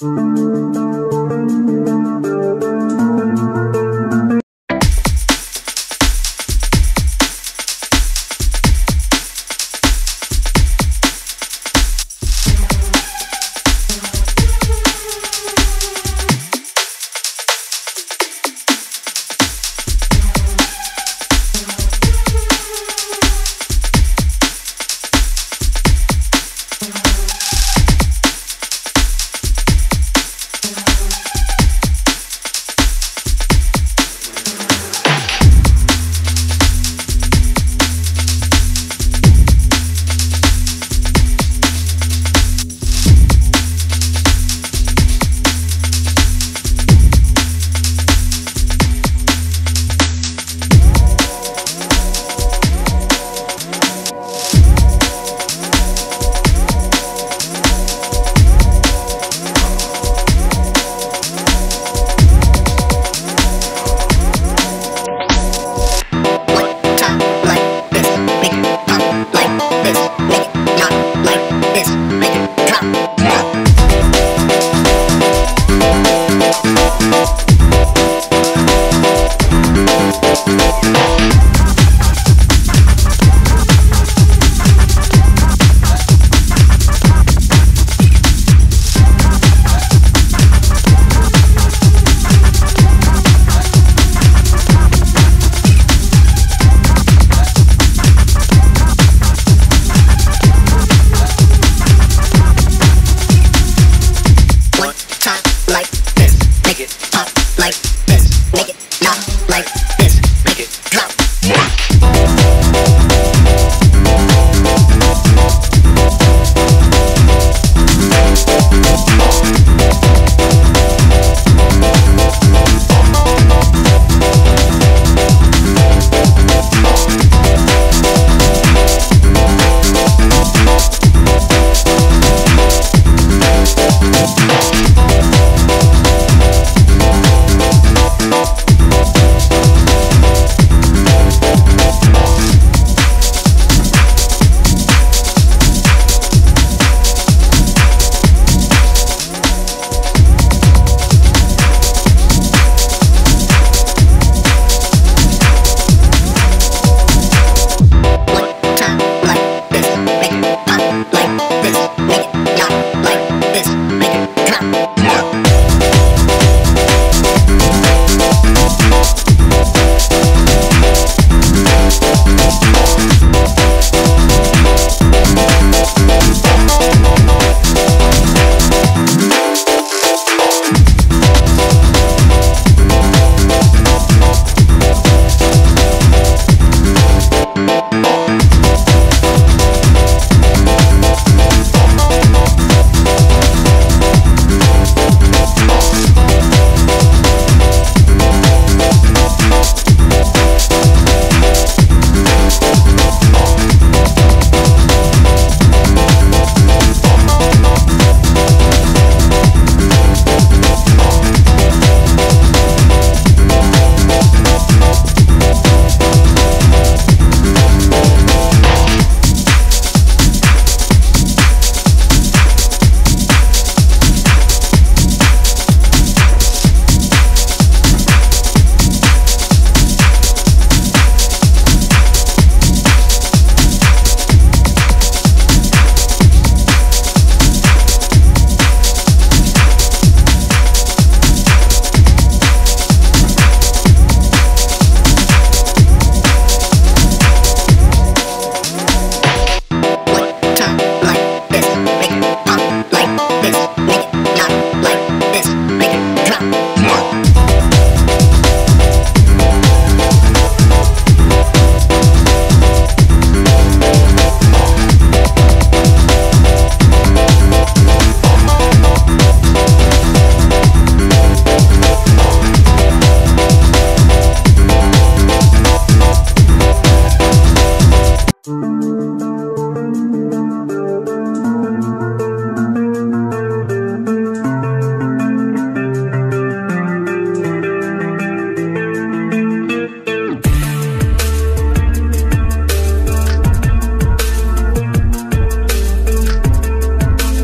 Come on.